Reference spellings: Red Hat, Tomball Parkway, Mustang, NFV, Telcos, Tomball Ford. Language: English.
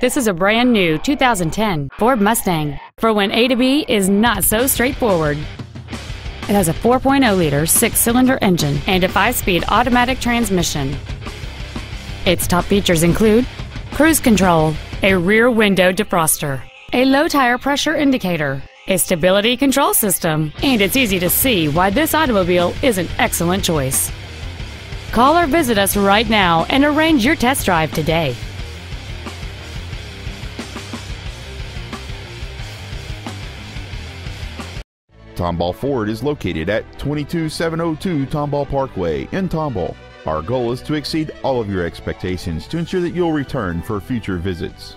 This is a brand new 2010 Ford Mustang for when A to B is not so straightforward. It has a 4.0-liter six-cylinder engine and a 5-speed automatic transmission. Its top features include cruise control, a rear window defroster, a low tire pressure indicator, a stability control system, and it's easy to see why this automobile is an excellent choice. Call or visit us right now and arrange your test drive today. Tomball Ford is located at 22702 Tomball Parkway in Tomball. Our goal is to exceed all of your expectations to ensure that you'll return for future visits.